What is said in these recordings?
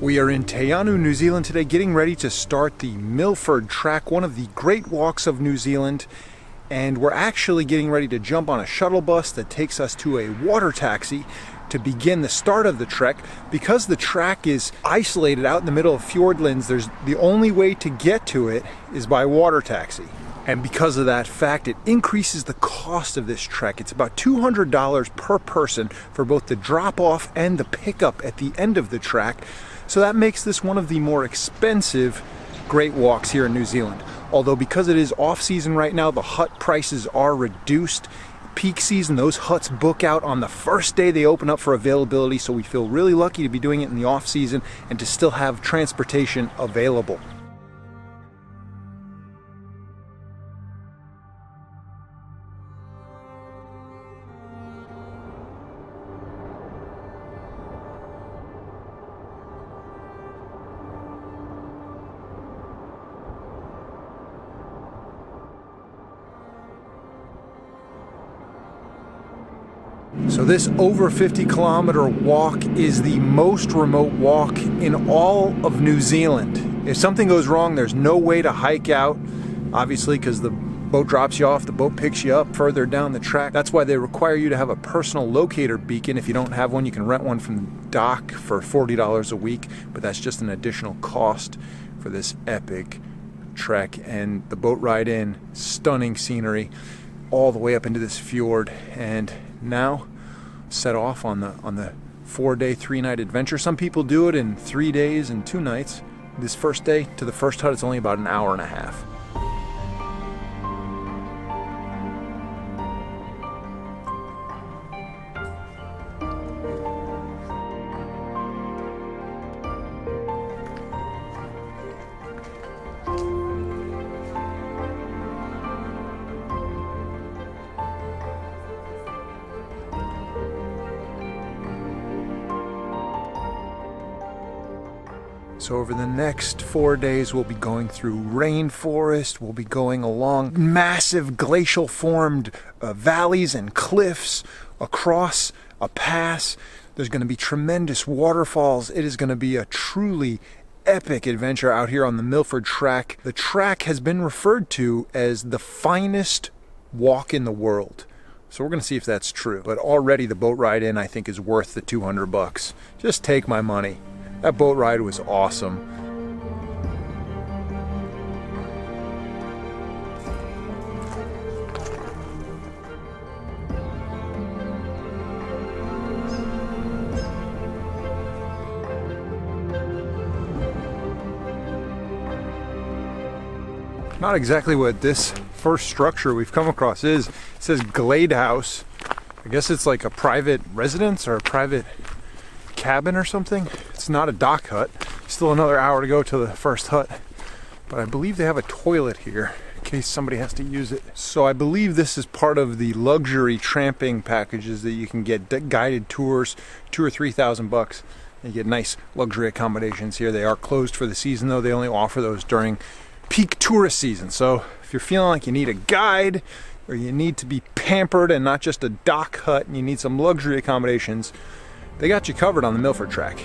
We are in Te Anau, New Zealand today, getting ready to start the Milford Track, one of the great walks of New Zealand. And we're actually getting ready to jump on a shuttle bus that takes us to a water taxi to begin the start of the trek. Because the track is isolated out in the middle of Fiordlands, the only way to get to it is by water taxi. And because of that fact, it increases the cost of this trek. It's about $200 per person for both the drop-off and the pickup at the end of the track. So that makes this one of the more expensive great walks here in New Zealand. Although because it is off-season right now, the hut prices are reduced. Peak season, those huts book out on the first day they open up for availability, so we feel really lucky to be doing it in the off-season and to still have transportation available. So this over 50-kilometer walk is the most remote walk in all of New Zealand. If something goes wrong, there's no way to hike out, obviously, because the boat drops you off, the boat picks you up further down the track. That's why they require you to have a personal locator beacon. If you don't have one, you can rent one from the dock for $40 a week, but that's just an additional cost for this epic trek. And the boat ride in, stunning scenery, all the way up into this fjord. And now set off on the 4-day, 3-night adventure. Some people do it in 3 days and 2 nights. This first day to the first hut, it's only about an hour and a half. So over the next 4 days, we'll be going through rainforest, we'll be going along massive glacial formed valleys and cliffs, across a pass. There's going to be tremendous waterfalls. It is going to be a truly epic adventure out here on the Milford Track. The track has been referred to as the finest walk in the world. So we're going to see if that's true. But already the boat ride in, I think, is worth the 200 bucks. Just take my money. That boat ride was awesome. Not exactly what this first structure we've come across is. It says Glade House. I guess it's like a private residence or a private cabin or something. It's not a dock hut. Still another hour to go to the first hut, but I believe they have a toilet here in case somebody has to use it. So I believe this is part of the luxury tramping packages that you can get guided tours, $2,000 or $3,000. You get nice luxury accommodations here. They are closed for the season though. They only offer those during peak tourist season. So if you're feeling like you need a guide or you need to be pampered and not just a dock hut and you need some luxury accommodations, they got you covered on the Milford Track.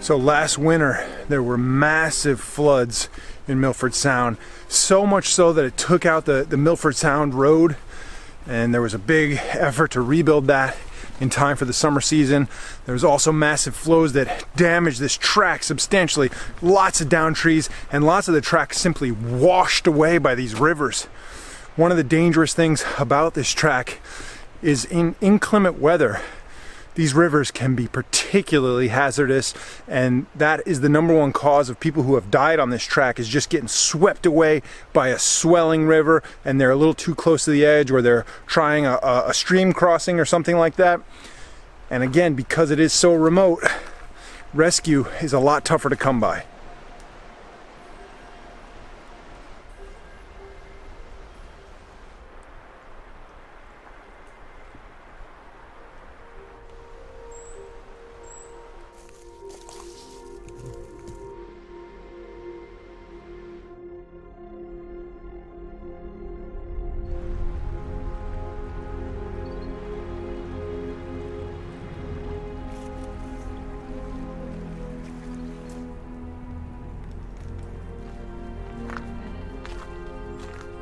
So last winter, there were massive floods in Milford Sound, so much so that it took out the Milford Sound road, and there was a big effort to rebuild that in time for the summer season. There was also massive flows that damaged this track substantially. Lots of downed trees, and lots of the track simply washed away by these rivers. One of the dangerous things about this track is in inclement weather, These rivers can be particularly hazardous, and that is the #1 cause of people who have died on this track, is just getting swept away by a swelling river, and they're a little too close to the edge, or they're trying a stream crossing or something like that. And again, because it is so remote, rescue is a lot tougher to come by.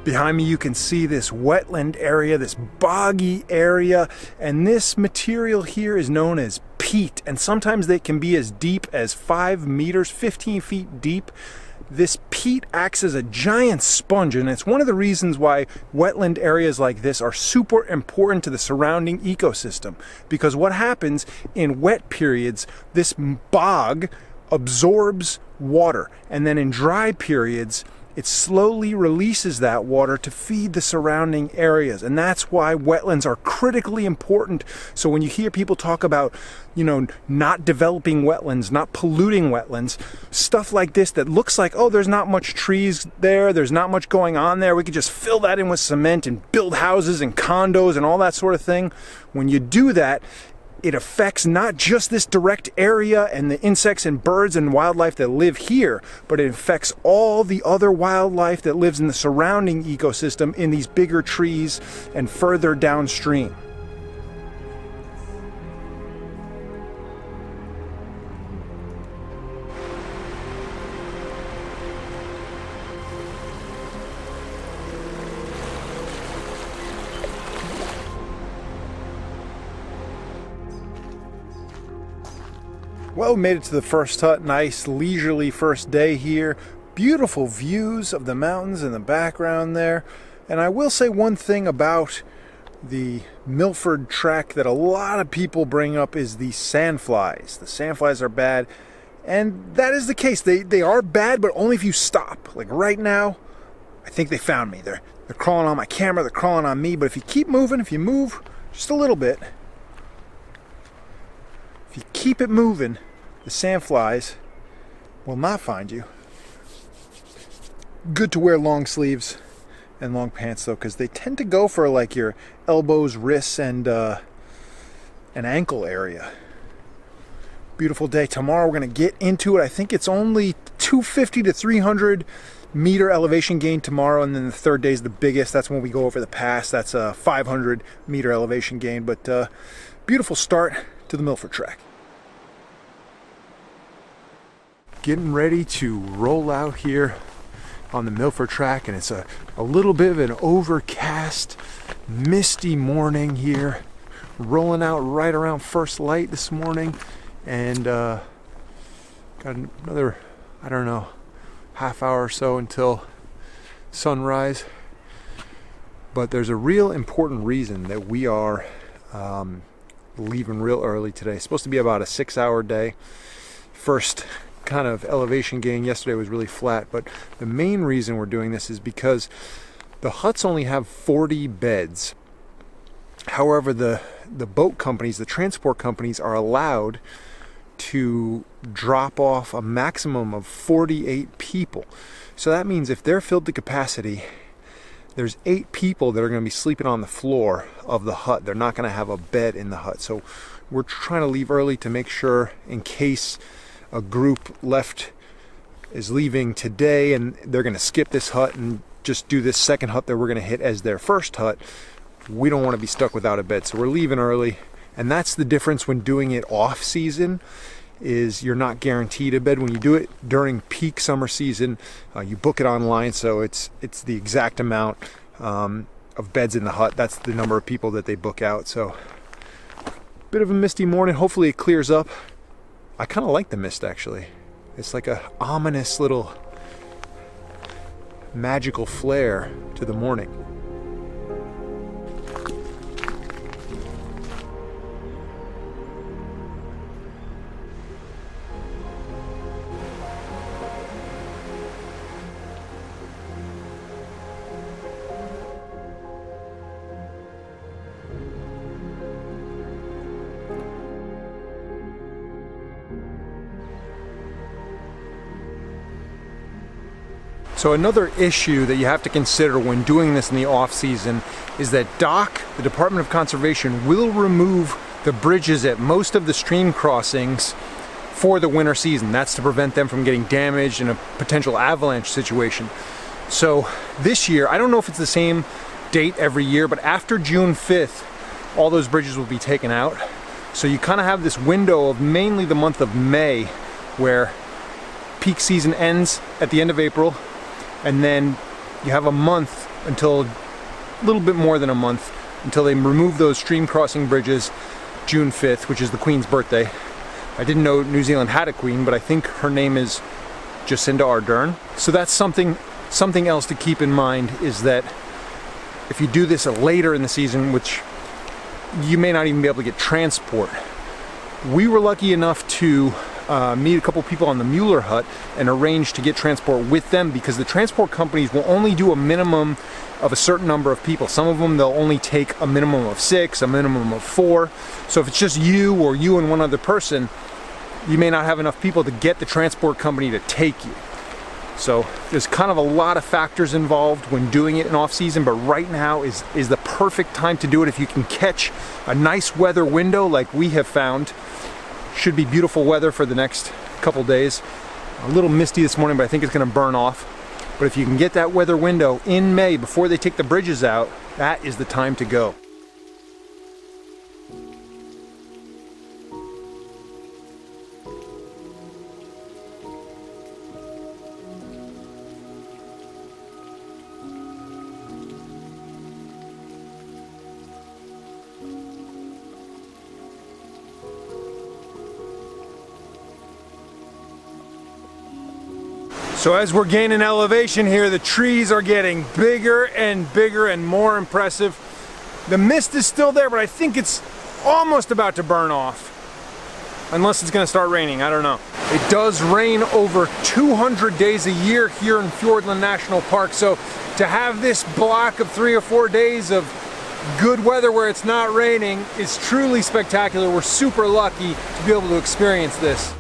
Behind me you can see this wetland area, this boggy area, and this material here is known as peat, and sometimes they can be as deep as 5 meters, 15 feet deep. This peat acts as a giant sponge, and it's one of the reasons why wetland areas like this are super important to the surrounding ecosystem, because what happens in wet periods, this bog absorbs water, and then in dry periods it slowly releases that water to feed the surrounding areas. And that's why wetlands are critically important. So when you hear people talk about, you know, not developing wetlands, not polluting wetlands, stuff like this that looks like, oh, there's not much trees there, there's not much going on there, we could just fill that in with cement and build houses and condos and all that sort of thing. When you do that, it affects not just this direct area and the insects and birds and wildlife that live here, but it affects all the other wildlife that lives in the surrounding ecosystem in these bigger trees and further downstream. Well, we made it to the first hut. Nice leisurely first day here. Beautiful views of the mountains in the background there. And I will say one thing about the Milford Track that a lot of people bring up is the sandflies. The sandflies are bad, and that is the case. They are bad, but only if you stop. Like right now, I think they found me. They're crawling on my camera, they're crawling on me, but if you keep moving, if you move just a little bit, if you keep it moving, the sandflies will not find you. Good to wear long sleeves and long pants though, because they tend to go for like your elbows, wrists, and an ankle area. Beautiful day. Tomorrow we're going to get into it. I think it's only 250 to 300 meter elevation gain tomorrow, and then the third day is the biggest. That's when we go over the pass. That's a 500 meter elevation gain, but beautiful start to the Milford Track. Getting ready to roll out here on the Milford Track, and it's a little bit of an overcast, misty morning here. Rolling out right around first light this morning, and got another, I don't know, half hour or so until sunrise. But there's a real important reason that we are leaving real early today. It's supposed to be about a 6-hour day. First kind of elevation gain yesterday was really flat, but the main reason we're doing this is because the huts only have 40 beds. However, the boat companies, the transport companies, are allowed to drop off a maximum of 48 people. So that means if they're filled to capacity, there's 8 people that are going to be sleeping on the floor of the hut. They're not going to have a bed in the hut. So we're trying to leave early to make sure, in case a group left is leaving today and they're going to skip this hut and just do this second hut that we're going to hit as their first hut, we don't want to be stuck without a bed. So we're leaving early, and that's the difference when doing it off season, is you're not guaranteed a bed. When you do it during peak summer season, you book it online, so it's the exact amount of beds in the hut. That's the number of people that they book out. So bit of a misty morning. Hopefully it clears up. I kind of like the mist, actually. It's like a ominous little magical flare to the morning. So another issue that you have to consider when doing this in the off season is that DOC, the Department of Conservation, will remove the bridges at most of the stream crossings for the winter season. That's to prevent them from getting damaged in a potential avalanche situation. So this year, I don't know if it's the same date every year, but after June 5th, all those bridges will be taken out. So you kind of have this window of mainly the month of May where peak season ends at the end of April, and then you have a month, until a little bit more than a month, until they remove those stream crossing bridges June 5th, which is the Queen's birthday. I didn't know New Zealand had a Queen, but I think her name is Jacinda Ardern. So that's something else to keep in mind, is that if you do this later in the season, which you may not even be able to get transport. We were lucky enough to meet a couple people on the Mueller Hut and arrange to get transport with them, because the transport companies will only do a minimum of a certain number of people. Some of them, they'll only take a minimum of 6, a minimum of 4. So if it's just you or you and one other person, you may not have enough people to get the transport company to take you. So there's kind of a lot of factors involved when doing it in off season, but right now is the perfect time to do it. If you can catch a nice weather window like we have found, should be beautiful weather for the next couple days. A little misty this morning, but I think it's gonna burn off. But if you can get that weather window in May before they take the bridges out, that is the time to go. So as we're gaining elevation here, the trees are getting bigger and bigger and more impressive. The mist is still there, but I think it's almost about to burn off. Unless it's gonna start raining, I don't know. It does rain over 200 days a year here in Fiordland National Park, so to have this block of 3 or 4 days of good weather where it's not raining is truly spectacular. We're super lucky to be able to experience this.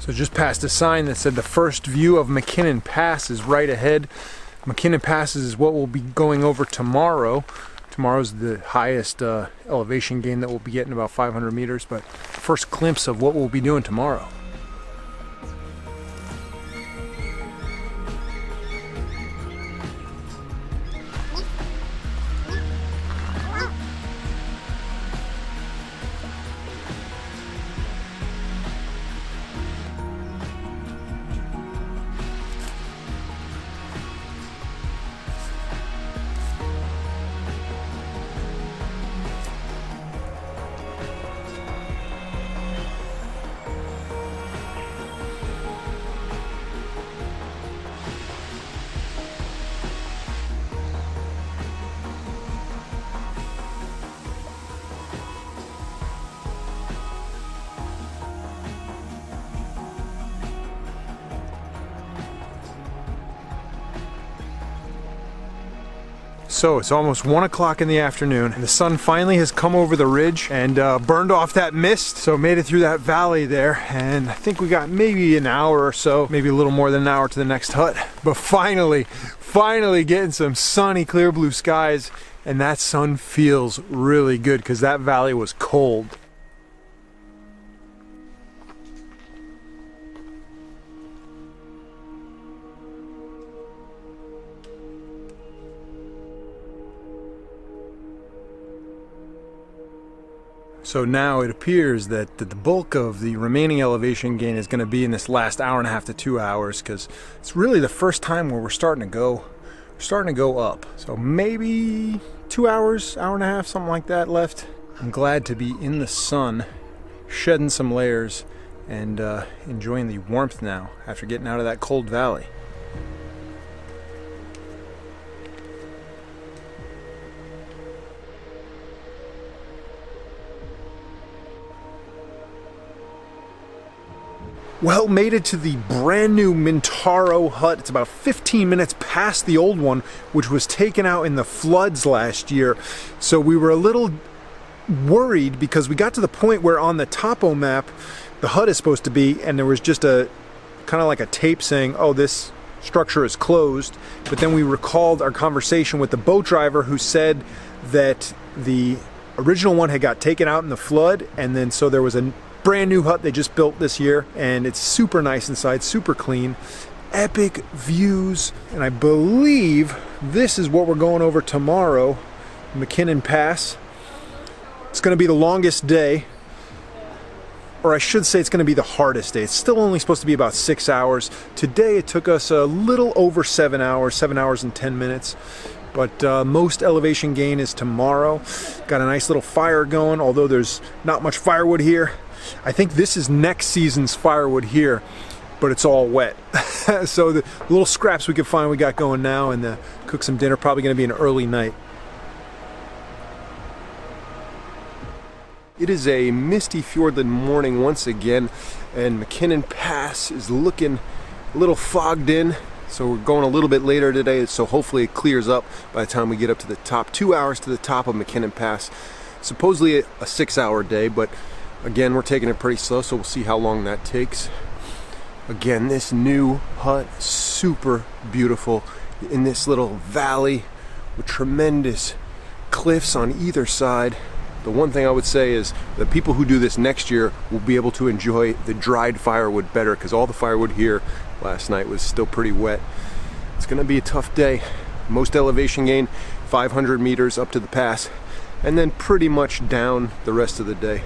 So just passed a sign that said the first view of Mackinnon Pass is right ahead. Mackinnon Pass is what we'll be going over tomorrow. Tomorrow's the highest elevation gain that we'll be getting, about 500 meters, but first glimpse of what we'll be doing tomorrow. So it's almost 1 o'clock in the afternoon, and the sun finally has come over the ridge and burned off that mist. So made it through that valley there, and I think we got maybe an hour or so, maybe a little more than an hour to the next hut. But finally, finally getting some sunny, clear blue skies, and that sun feels really good because that valley was cold. So now it appears that the bulk of the remaining elevation gain is going to be in this last hour and a half to 2 hours, because it's really the first time where we're starting to go up. So maybe 2 hours, hour and a half, something like that left. I'm glad to be in the sun, shedding some layers, and enjoying the warmth now after getting out of that cold valley. Well, made it to the brand new Mintaro hut. It's about 15 minutes past the old one, which was taken out in the floods last year. So we were a little worried because we got to the point where on the topo map, the hut is supposed to be, and there was just a kind of like a tape saying, oh, this structure is closed. But then we recalled our conversation with the boat driver who said that the original one had got taken out in the flood, and then so there was a brand new hut they just built this year, and it's super nice inside, super clean, epic views. And I believe this is what we're going over tomorrow, Mackinnon Pass. It's going to be the longest day, or I should say it's going to be the hardest day. It's still only supposed to be about 6 hours. Today it took us a little over 7 hours, 7 hours and 10 minutes. But most elevation gain is tomorrow. Got a nice little fire going, although there's not much firewood here. I think this is next season's firewood here, but it's all wet. So the little scraps we could find we got going now, and cook some dinner. Probably going to be an early night. It is a misty Fiordland morning once again, and Mackinnon Pass is looking a little fogged in. So we're going a little bit later today, so hopefully it clears up by the time we get up to the top. 2 hours to the top of Mackinnon Pass. Supposedly a 6 hour day, but again, we're taking it pretty slow, so we'll see how long that takes. Again, this new hut, super beautiful in this little valley with tremendous cliffs on either side. The one thing I would say is the people who do this next year will be able to enjoy the dried firewood better, because all the firewood here last night was still pretty wet. It's going to be a tough day. Most elevation gain, 500 meters up to the pass, and then pretty much down the rest of the day.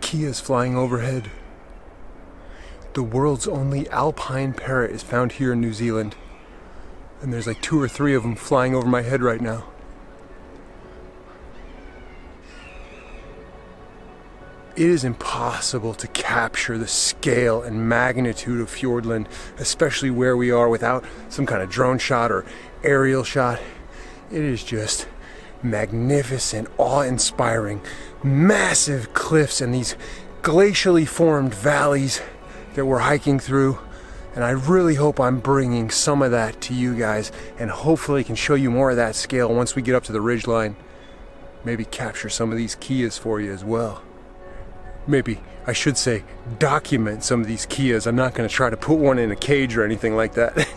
Kea's flying overhead. The world's only alpine parrot is found here in New Zealand, and there's like 2 or 3 of them flying over my head right now. It is impossible to capture the scale and magnitude of Fiordland, especially where we are, without some kind of drone shot or aerial shot. It is just magnificent, awe-inspiring, massive cliffs and these glacially formed valleys that we're hiking through, and I really hope I'm bringing some of that to you guys, and hopefully can show you more of that scale once we get up to the ridgeline. Maybe capture some of these Keas for you as well. Maybe I should say document some of these Keas. I'm not going to try to put one in a cage or anything like that.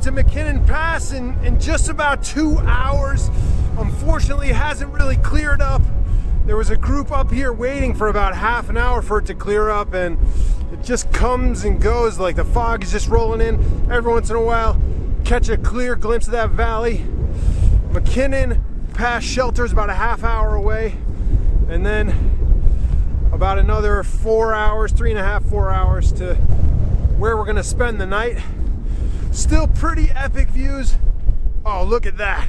headed to Mackinnon Pass in just about 2 hours. Unfortunately, it hasn't really cleared up. There was a group up here waiting for about half an hour for it to clear up, and it just comes and goes. Like the fog is just rolling in. Every once in a while, catch a clear glimpse of that valley. Mackinnon Pass shelter is about a half hour away, and then about another 4 hours, 4 hours to where we're gonna spend the night. Still pretty epic views. Oh, look at that.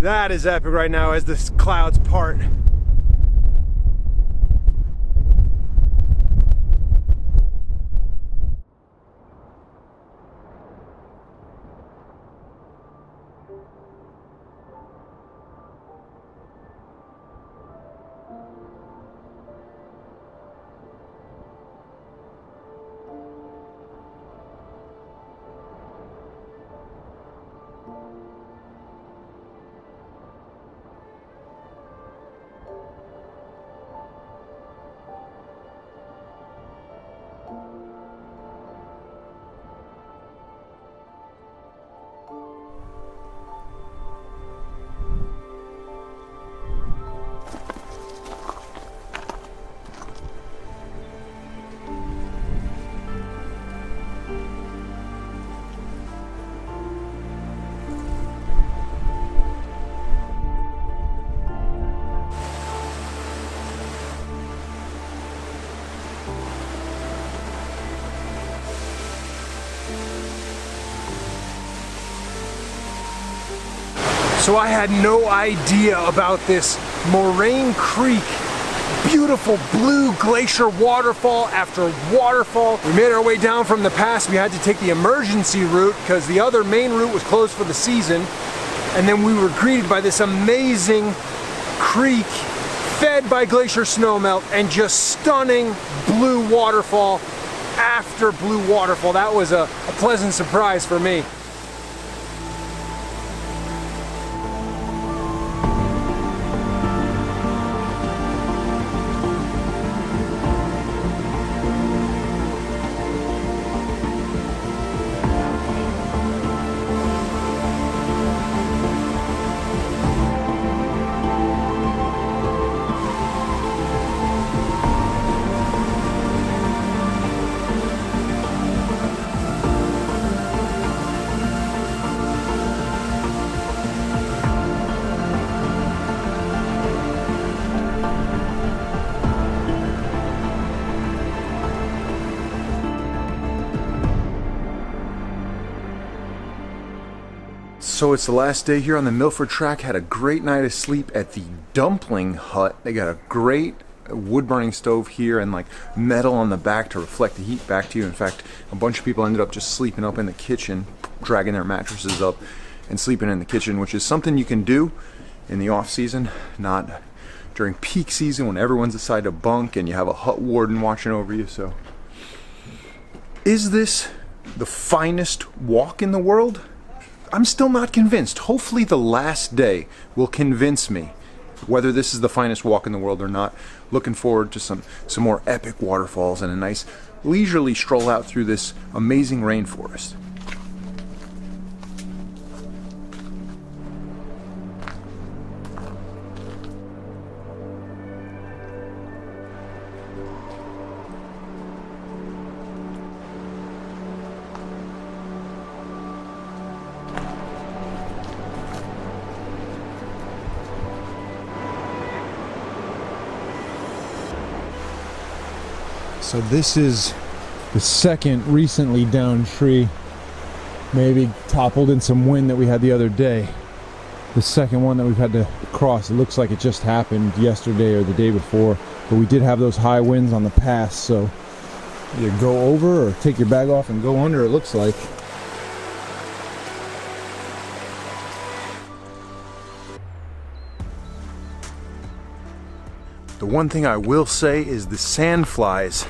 That is epic right now as the clouds part. So I had no idea about this Moraine Creek, beautiful blue glacier waterfall after waterfall. We made our way down from the pass. We had to take the emergency route because the other main route was closed for the season. And then we were greeted by this amazing creek fed by glacier snowmelt and just stunning blue waterfall after blue waterfall. That was a pleasant surprise for me. So it's the last day here on the Milford Track. Had a great night of sleep at the Dumpling Hut. They got a great wood-burning stove here and like metal on the back to reflect the heat back to you. In fact, a bunch of people ended up just sleeping up in the kitchen, dragging their mattresses up and sleeping in the kitchen, which is something you can do in the off-season, not during peak season when everyone's decided to bunk and you have a hut warden watching over you. So is this the finest walk in the world? I'm still not convinced. Hopefully the last day will convince me whether this is the finest walk in the world or not. Looking forward to some more epic waterfalls and a nice leisurely stroll out through this amazing rainforest. So this is the second recently down tree, maybe toppled in some wind that we had the other day. The second one that we've had to cross. It looks like it just happened yesterday or the day before, but we did have those high winds on the pass, so you go over or take your bag off and go under, it looks like. The one thing I will say is the sandflies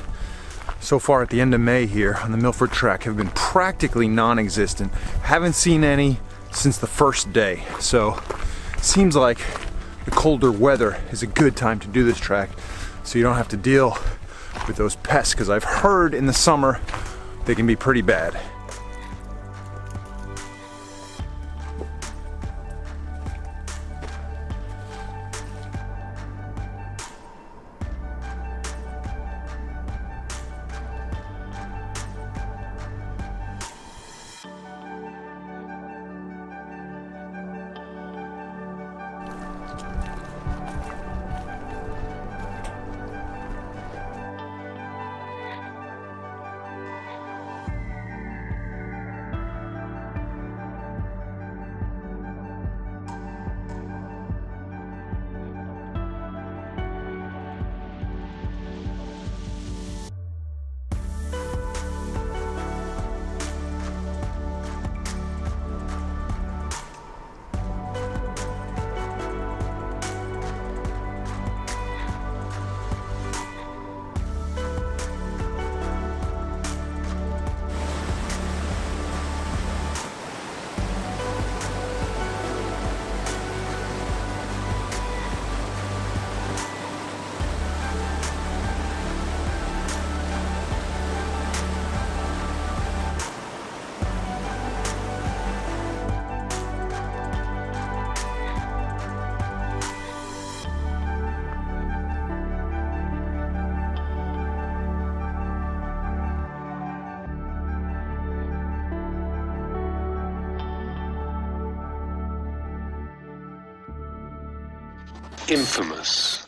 so far at the end of May here on the Milford Track have been practically non-existent. Haven't seen any since the first day. So seems like the colder weather is a good time to do this track so you don't have to deal with those pests, because I've heard in the summer they can be pretty bad. infamous.